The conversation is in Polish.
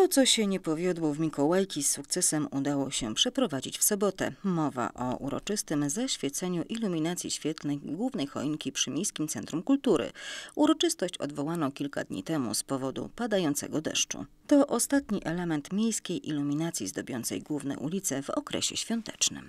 To, co się nie powiodło w Mikołajki, z sukcesem udało się przeprowadzić w sobotę. Mowa o uroczystym zaświeceniu iluminacji świetlnej głównej choinki przy Miejskim Centrum Kultury. Uroczystość odwołano kilka dni temu z powodu padającego deszczu. To ostatni element miejskiej iluminacji zdobiącej główne ulice w okresie świątecznym.